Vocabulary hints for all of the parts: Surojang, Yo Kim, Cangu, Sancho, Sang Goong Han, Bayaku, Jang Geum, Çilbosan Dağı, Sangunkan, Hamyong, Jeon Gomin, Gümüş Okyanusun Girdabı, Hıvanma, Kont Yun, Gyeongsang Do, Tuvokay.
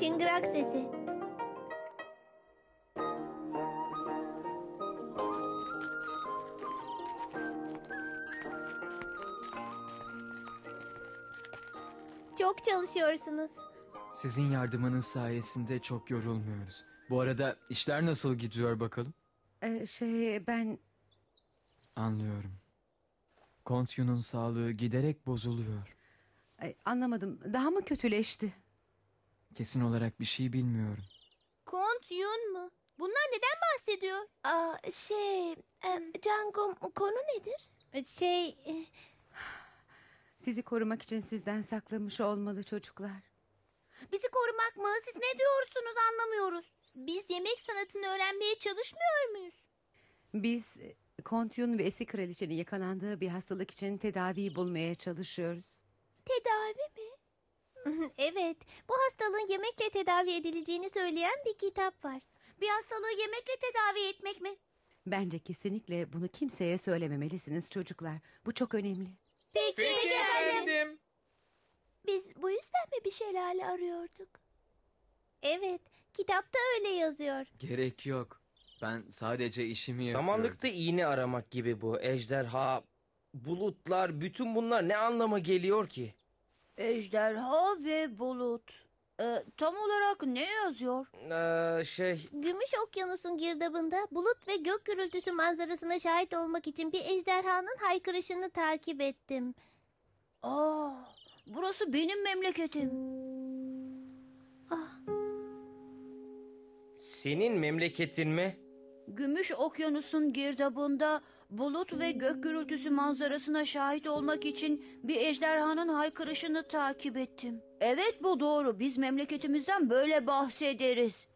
Çıngırak sesi. Çok çalışıyorsunuz. Sizin yardımınız sayesinde çok yorulmuyoruz. Bu arada işler nasıl gidiyor bakalım? Ben... Anlıyorum. Kont Yun'un sağlığı giderek bozuluyor. Anlamadım. Daha mı kötüleşti? Kesin olarak bir şey bilmiyorum. Kont Yun mu? Bunlar neden bahsediyor? Jang Geum konu nedir? Sizi korumak için sizden saklamış olmalı çocuklar. Bizi korumak mı? Siz ne diyorsunuz anlamıyoruz. Biz yemek sanatını öğrenmeye çalışmıyor muyuz? Biz Kont Yun ve eski kraliçenin yakalandığı bir hastalık için tedaviyi bulmaya çalışıyoruz. Tedavi mi? Evet, bu hastalığın yemekle tedavi edileceğini söyleyen bir kitap var. Bir hastalığı yemekle tedavi etmek mi? Bence kesinlikle bunu kimseye söylememelisiniz çocuklar. Bu çok önemli. Peki efendim. Biz bu yüzden mi bir şelale arıyorduk? Evet, kitapta öyle yazıyor. Gerek yok. Ben sadece işimi yapıyorum. Samanlıkta iğne aramak gibi bu. Ejderha, bulutlar, bütün bunlar ne anlama geliyor ki? Ejderha ve bulut. Tam olarak ne yazıyor? Gümüş Okyanusun Girdabı'nda bulut ve gök gürültüsü manzarasına şahit olmak için bir ejderhanın haykırışını takip ettim. Burası benim memleketim. Senin memleketin mi? Gümüş Okyanusun Girdabı'nda bulut ve gök gürültüsü manzarasına şahit olmak için bir ejderhanın haykırışını takip ettim. Evet, bu doğru. Biz memleketimizden böyle bahsederiz.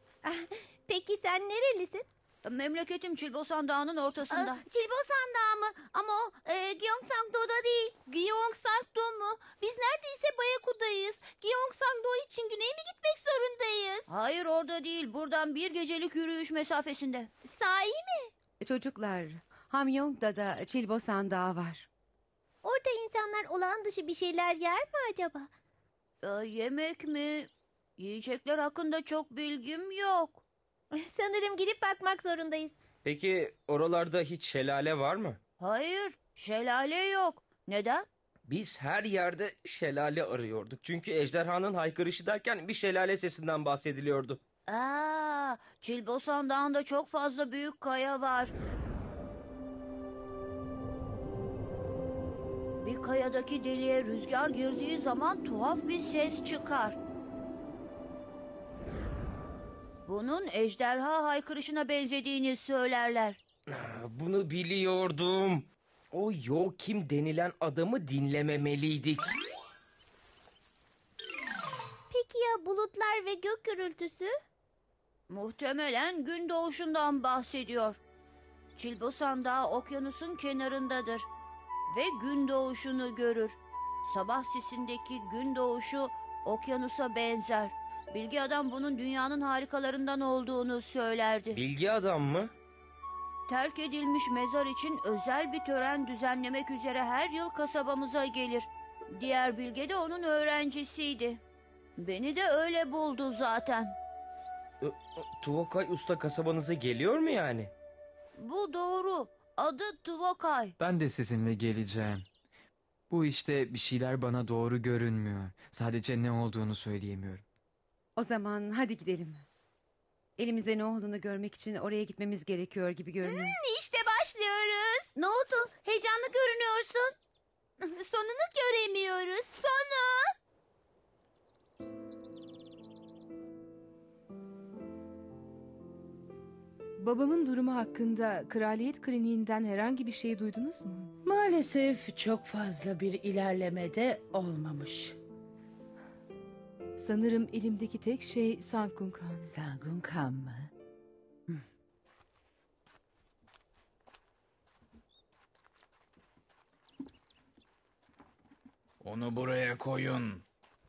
Peki sen nerelisin? Memleketim Çilbosan Dağı'nın ortasında. Çilbosan Dağı mı? Ama o Gyeongsang Do'da değil. Gyeongsang Do mu? Biz neredeyse Bayaku'dayız. Gyeongsang Do için güneye mi gitmek zorundayız? Hayır, orada değil. Buradan bir gecelik yürüyüş mesafesinde. Sahi mi? Çocuklar, Hamyong'da da Çilbosan Dağı var. Orada insanlar olağan dışı bir şeyler yer mi acaba? Yemek mi? Yiyecekler hakkında çok bilgim yok. Sanırım gidip bakmak zorundayız. Peki oralarda hiç şelale var mı? Hayır, şelale yok. Neden? Biz her yerde şelale arıyorduk. Çünkü ejderhanın haykırışı derken bir şelale sesinden bahsediliyordu. Çilbosan Dağı'nda çok fazla büyük kaya var. Bir kayadaki deliğe rüzgar girdiği zaman tuhaf bir ses çıkar. Bunun ejderha haykırışına benzediğini söylerler. Bunu biliyordum. O Yo Kim denilen adamı dinlememeliydik. Peki ya bulutlar ve gök gürültüsü? Muhtemelen gün doğuşundan bahsediyor. Çilbosan Dağı okyanusun kenarındadır ve gün doğuşunu görür. Sabah sisindeki gün doğuşu okyanusa benzer. Bilgi adam bunun dünyanın harikalarından olduğunu söylerdi. Bilgi adam mı? Terk edilmiş mezar için özel bir tören düzenlemek üzere her yıl kasabamıza gelir. Diğer bilge de onun öğrencisiydi. Beni de öyle buldu zaten. Tuvokay Usta kasabanıza geliyor mu yani? Bu doğru. Adı Tuvokay. Ben de sizinle geleceğim. Bu işte bir şeyler bana doğru görünmüyor. Sadece ne olduğunu söyleyemiyorum. O zaman hadi gidelim. Elimizde ne olduğunu görmek için oraya gitmemiz gerekiyor gibi görünüyor. İşte başlıyoruz. Ne oldu? Heyecanlı görünüyorsun. Sonunu göremiyoruz. Sonu. Babamın durumu hakkında kraliyet kliniğinden herhangi bir şey duydunuz mu? Maalesef çok fazla bir ilerlemede olmamış. Sanırım elimdeki tek şey Sangunkan. Sangunkan mı? Onu buraya koyun.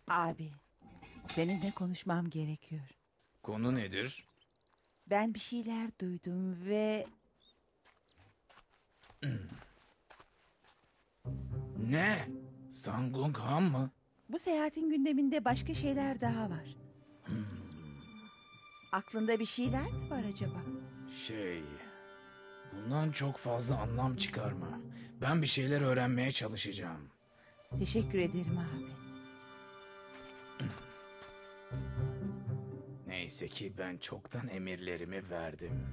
Abi, seninle konuşmam gerekiyor. Konu nedir? Ben bir şeyler duydum ve... Ne? Sang Goong Han mı? Bu seyahatin gündeminde başka şeyler daha var. Aklında bir şeyler mi var acaba? Bundan çok fazla anlam çıkarma. Ben bir şeyler öğrenmeye çalışacağım. Teşekkür ederim abi. Neyse ki ben çoktan emirlerimi verdim.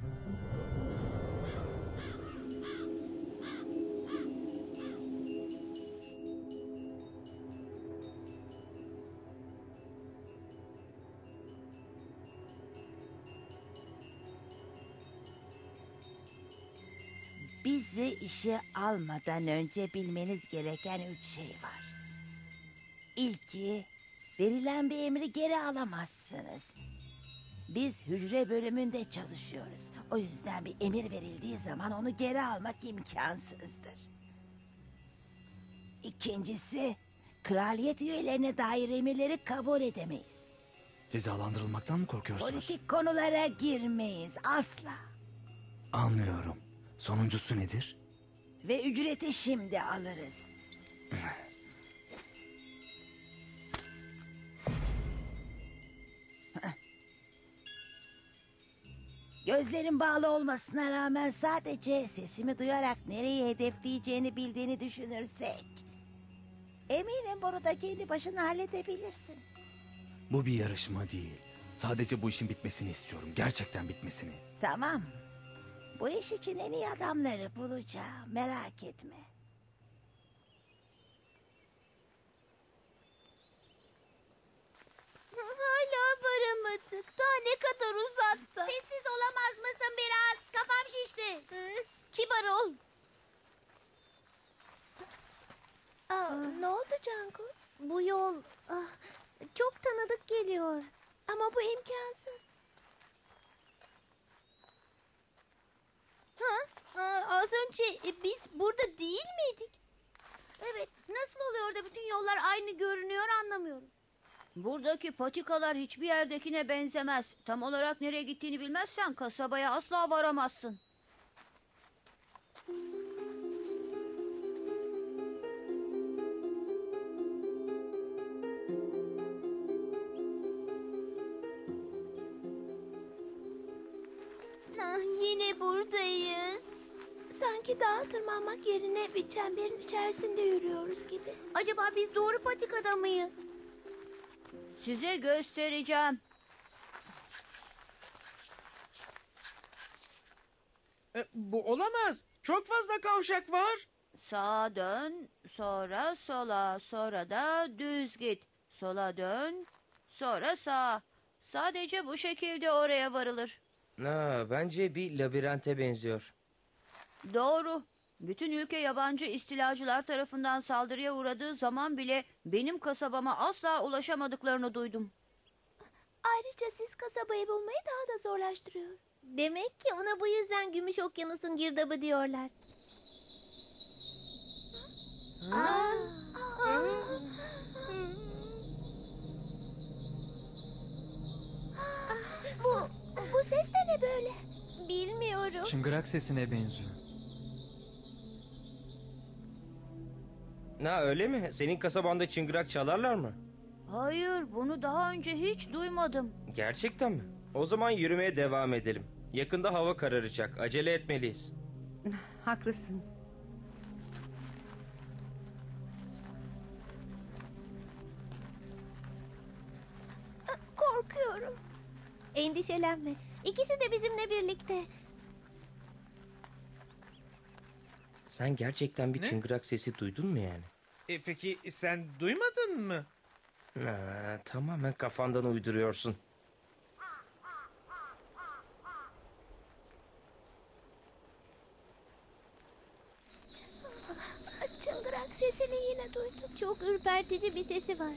Bizi işe almadan önce bilmeniz gereken 3 şey var. İlki, verilen bir emri geri alamazsınız. Biz hücre bölümünde çalışıyoruz. O yüzden bir emir verildiği zaman onu geri almak imkansızdır. İkincisi, kraliyet üyelerine dair emirleri kabul edemeyiz. Cezalandırılmaktan mı korkuyorsunuz? Politik konulara girmeyiz asla. Anlıyorum. Sonuncusu nedir? Ve ücreti şimdi alırız. Gözlerin bağlı olmasına rağmen sadece sesimi duyarak nereyi hedefleyeceğini bildiğini düşünürsek... eminim bunu da kendi başına halledebilirsin. Bu bir yarışma değil. Sadece bu işin bitmesini istiyorum. Gerçekten bitmesini. Tamam. Bu iş için en iyi adamları bulacağım. Merak etme. Hala varamadık. Daha ne kadar uzattı. Sessiz olamaz mısın biraz? Kafam şişti. Kibar ol. Ne oldu Cangu? Bu yol çok tanıdık geliyor. Ama bu imkansız. Az önce biz burada değil miydik? Evet, nasıl oluyor da bütün yollar aynı görünüyor anlamıyorum. Buradaki patikalar hiçbir yerdekine benzemez. Tam olarak nereye gittiğini bilmezsen kasabaya asla varamazsın. Yine buradayız. Sanki dağa tırmanmak yerine bir çemberin içerisinde yürüyoruz gibi. Acaba biz doğru patikada mıyız? Size göstereceğim. Bu olamaz. Çok fazla kavşak var. Sağa dön, sonra sola, sonra da düz git. Sola dön, sonra sağa. Sadece bu şekilde oraya varılır. Bence bir labirente benziyor. Doğru. Bütün ülke yabancı istilacılar tarafından saldırıya uğradığı zaman bile benim kasabama asla ulaşamadıklarını duydum. Ayrıca siz kasabayı bulmayı daha da zorlaştırıyor. Demek ki ona bu yüzden Gümüş Okyanusun Girdabı diyorlar. Bu ses de ne böyle? Bilmiyorum. Çıngırak sesine benziyor. Öyle mi? Senin kasabanda çıngırak çalarlar mı? Hayır, bunu daha önce hiç duymadım. Gerçekten mi? O zaman yürümeye devam edelim. Yakında hava kararacak. Acele etmeliyiz. Haklısın. Korkuyorum. Endişelenme. İkisi de bizimle birlikte. Sen gerçekten bir çıngırak sesi duydun mu yani? Peki sen duymadın mı? Tamamen kafandan uyduruyorsun. Çıngırak sesini yine duydum. Çok ürpertici bir sesi var.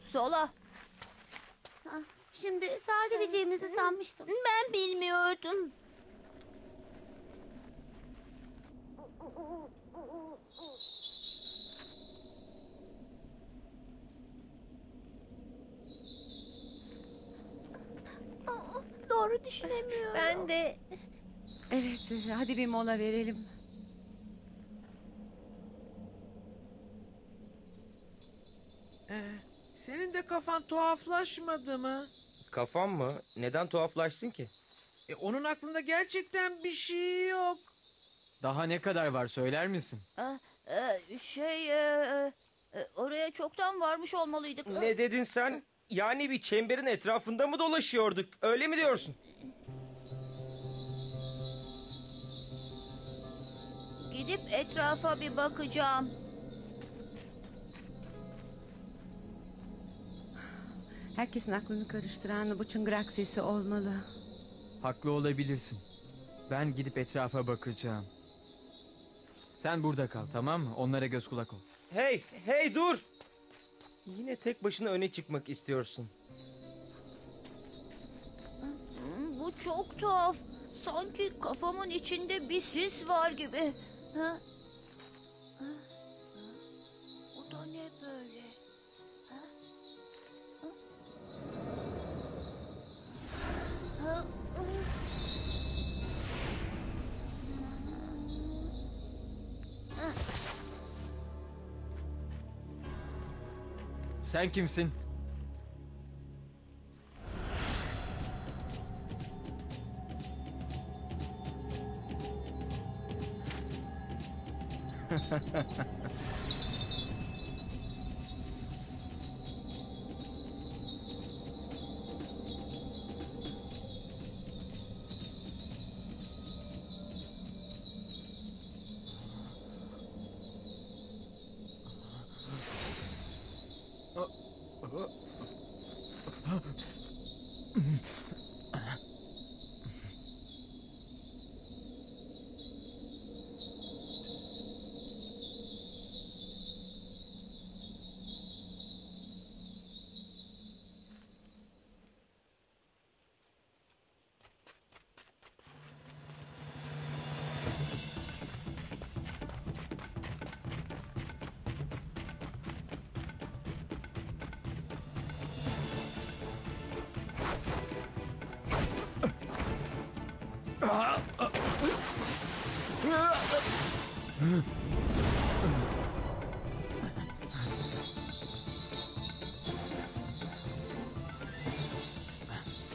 Sola. Şimdi sağa gideceğimizi sanmıştım. Ben bilmiyordum. Doğru düşünemiyorum. Ben de... Evet, hadi bir mola verelim. Senin de kafan tuhaflaşmadı mı? Kafam mı? Neden tuhaflaşsın ki? Onun aklında gerçekten bir şey yok. Daha ne kadar var söyler misin? Oraya çoktan varmış olmalıydık. Ne dedin sen? Yani bir çemberin etrafında mı dolaşıyorduk? Öyle mi diyorsun? Gidip etrafa bir bakacağım. Herkesin aklını karıştıran bu çıngırak sesi olmalı. Haklı olabilirsin. Ben gidip etrafa bakacağım. Sen burada kal, tamam mı? Onlara göz kulak ol. Hey, hey dur! Yine tek başına öne çıkmak istiyorsun. Bu çok tuhaf. Sanki kafamın içinde bir sis var gibi. Bu da ne böyle? Sen kimsin?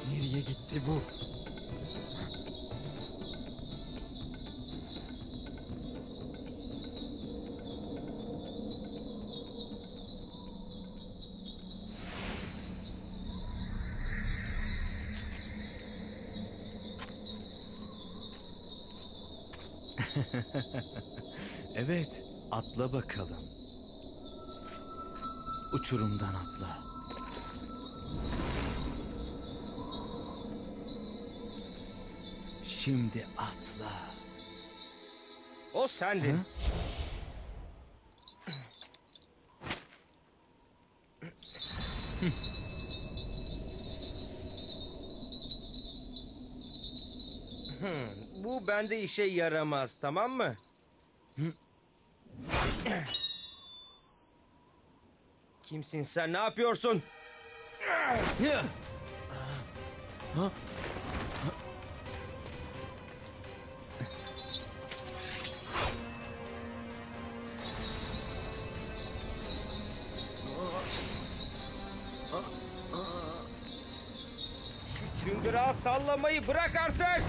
Nereye gitti bu? Evet, atla bakalım. Uçurumdan atla. Şimdi atla. O sendin. Ha? Bu bende işe yaramaz, tamam mı? Kimsin sen? Ne yapıyorsun? sallamayı bırak artık.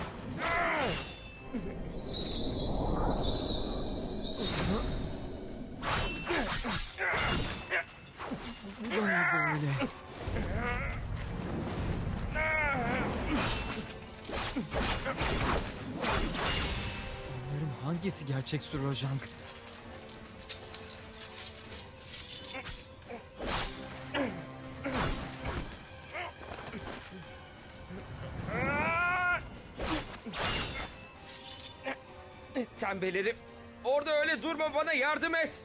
Bu ne böyle? Bunların hangisi gerçek Surojang? Tembel herif. Orada öyle durma, bana yardım et.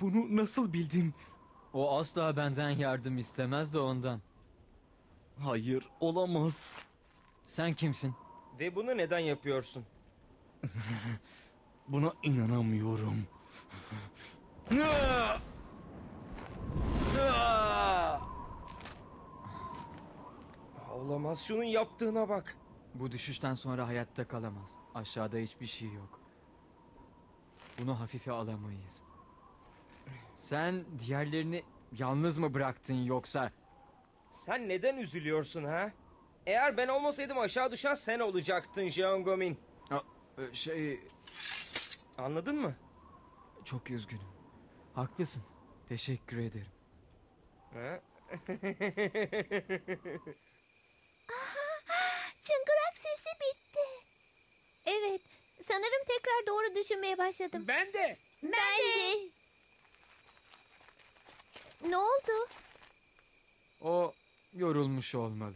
Bunu nasıl bildin? O asla benden yardım istemez de ondan. Hayır, olamaz. Sen kimsin? Ve bunu neden yapıyorsun? Buna inanamıyorum. Olamaz, şunun yaptığına bak. Bu düşüşten sonra hayatta kalamaz. Aşağıda hiçbir şey yok. Bunu hafife alamayız. Sen diğerlerini yalnız mı bıraktın yoksa? Sen neden üzülüyorsun ha? Eğer ben olmasaydım aşağı düşen sen olacaktın Jeon Gomin. Anladın mı? Çok üzgünüm. Haklısın. Teşekkür ederim. Çıngırak sesi bitti. Evet. Sanırım tekrar doğru düşünmeye başladım. Ben de. Ben de. Ne oldu? O yorulmuş olmalı.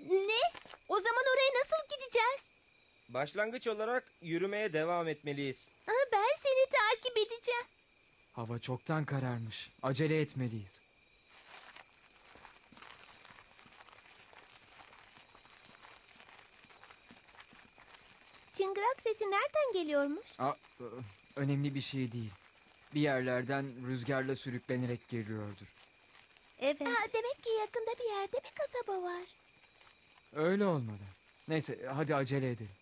Ne? O zaman oraya nasıl gideceğiz? Başlangıç olarak yürümeye devam etmeliyiz. Ben seni takip edeceğim. Hava çoktan kararmış. Acele etmeliyiz. Çıngırak sesi nereden geliyormuş? Önemli bir şey değil. Bir yerlerden rüzgarla sürüklenerek geliyordur. Evet. Demek ki yakında bir yerde bir kasaba var. Öyle olmalı. Neyse, hadi acele edelim.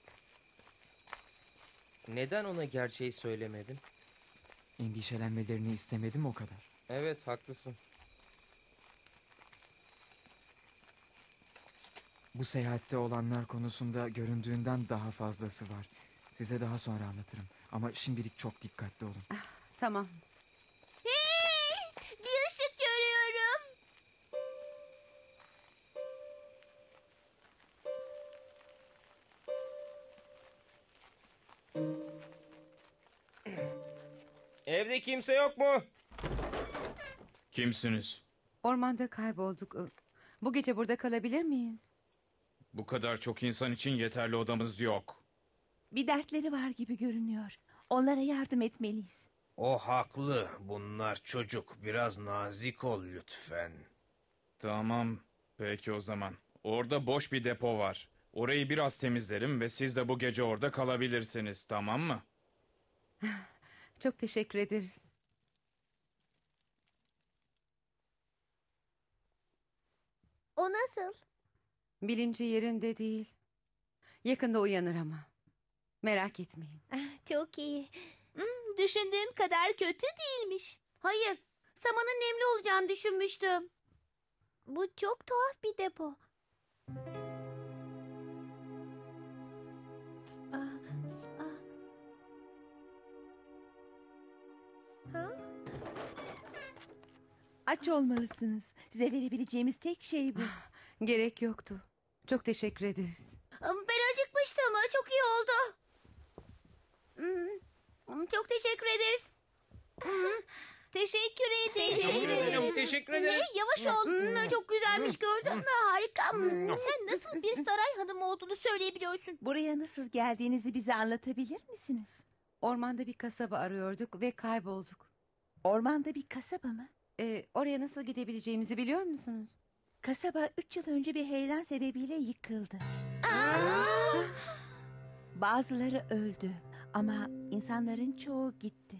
Neden ona gerçeği söylemedin? Endişelenmelerini istemedim o kadar. Evet, haklısın. Bu seyahatte olanlar konusunda göründüğünden daha fazlası var. Size daha sonra anlatırım. Ama şimdilik çok dikkatli olun. Tamam. Hey! Bir ışık görüyorum. Evde kimse yok mu? Kimsiniz? Ormanda kaybolduk. Bu gece burada kalabilir miyiz? Bu kadar çok insan için yeterli odamız yok. Bir dertleri var gibi görünüyor. Onlara yardım etmeliyiz. O haklı. Bunlar çocuk. Biraz nazik ol lütfen. Tamam. Peki o zaman. Orada boş bir depo var. Orayı biraz temizlerim ve siz de bu gece orada kalabilirsiniz. Tamam mı? Çok teşekkür ederiz. O nasıl? Bilinci yerinde değil. Yakında uyanır ama. Merak etmeyin. Çok iyi. Düşündüğüm kadar kötü değilmiş. Hayır, samanın nemli olacağını düşünmüştüm. Bu çok tuhaf bir depo. Aç olmalısınız. Size verebileceğimiz tek şey bu. Gerek yoktu. Çok teşekkür ederiz. Ben acıkmıştım. Çok iyi oldu. Çok teşekkür ederiz. Teşekkür ederiz. Teşekkür ederim. Teşekkür ederiz. Yavaş ol. Çok güzelmiş, gördün mü? Harika. Sen nasıl bir saray hanımı olduğunu söyleyebiliyorsun? Buraya nasıl geldiğinizi bize anlatabilir misiniz? Ormanda bir kasaba arıyorduk ve kaybolduk. Ormanda bir kasaba mı? Oraya nasıl gidebileceğimizi biliyor musunuz? Kasaba 3 yıl önce bir heyelan sebebiyle yıkıldı. Bazıları öldü ama insanların çoğu gitti.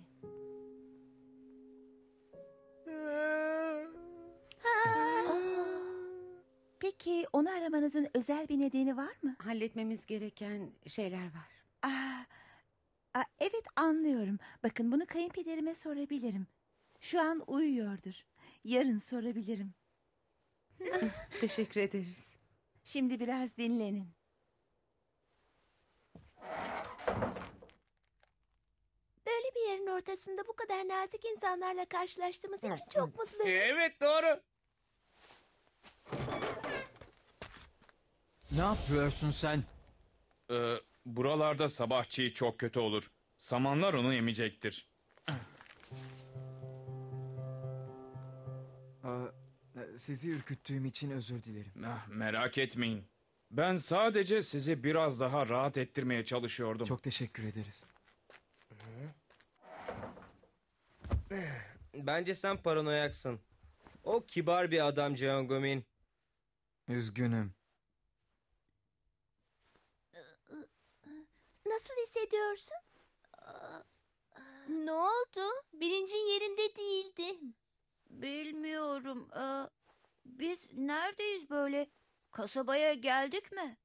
Peki onu aramanızın özel bir nedeni var mı? Halletmemiz gereken şeyler var. Evet, anlıyorum. Bakın, bunu kayınpederime sorabilirim. Şu an uyuyordur. Yarın sorabilirim. Teşekkür ederiz. Şimdi biraz dinlenin. Böyle bir yerin ortasında bu kadar nazik insanlarla karşılaştığımız için çok mutluyum. Evet, doğru. Ne yapıyorsun sen? Buralarda sabah çiği çok kötü olur. Samanlar onu emecektir. Sizi ürküttüğüm için özür dilerim. Merak etmeyin. Ben sadece sizi biraz daha rahat ettirmeye çalışıyordum. Çok teşekkür ederiz. Bence sen paranoyaksın. O kibar bir adam Jeon Gomin. Üzgünüm. Nasıl hissediyorsun? Ne oldu? Bilincin yerinde değildi. Bilmiyorum. Biz neredeyiz böyle? Kasabaya geldik mi?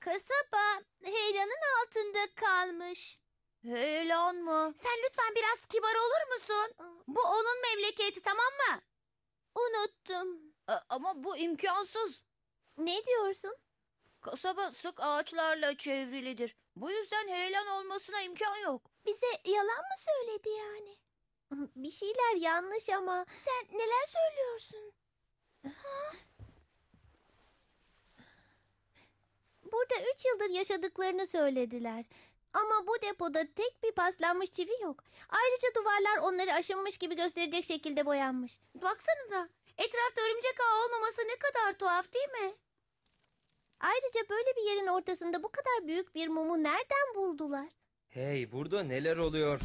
Kasaba heyelanın altında kalmış. Heyelan mı? Sen lütfen biraz kibar olur musun? Bu onun memleketi, tamam mı? Unuttum. Ama bu imkansız. Ne diyorsun? Kasaba sık ağaçlarla çevrilidir. Bu yüzden heyelan olmasına imkan yok. Bize yalan mı söyledi yani? Bir şeyler yanlış ama. Sen neler söylüyorsun? Burada 3 yıldır yaşadıklarını söylediler. Ama bu depoda tek bir paslanmış çivi yok. Ayrıca duvarlar onları aşınmış gibi gösterecek şekilde boyanmış. Baksanıza, etrafta örümcek ağı olmaması ne kadar tuhaf değil mi? Ayrıca böyle bir yerin ortasında bu kadar büyük bir mumu nereden buldular? Hey, burada neler oluyor?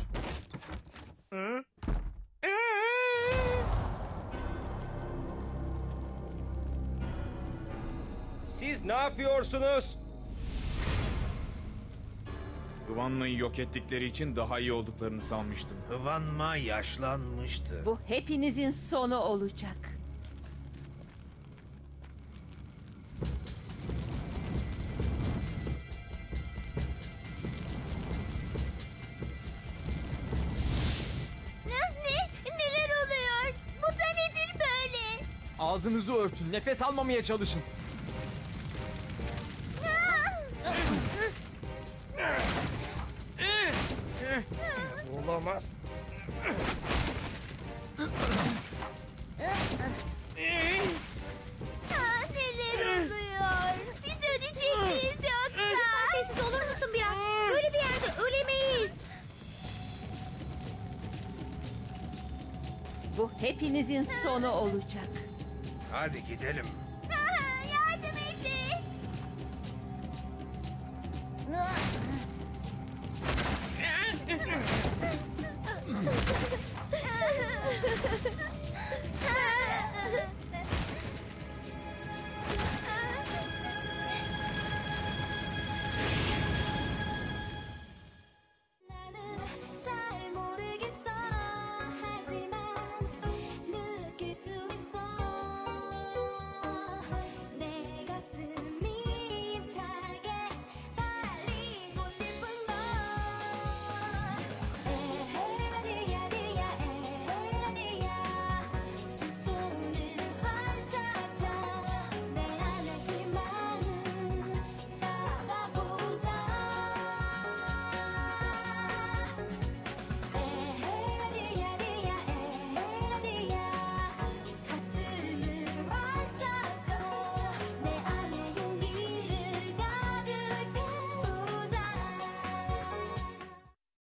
Siz ne yapıyorsunuz? Hıvanma'yı yok ettikleri için daha iyi olduklarını sanmıştım. Hıvanma yaşlanmıştı. Bu hepinizin sonu olacak. Ağzınızı örtün, nefes almamaya çalışın. Olamaz. Neler oluyor? Biz ödeyeceğiz yoksa. Sessiz olur musun biraz? Böyle bir yerde ölemeyiz. Bu hepinizin sonu olacak. Hadi gidelim.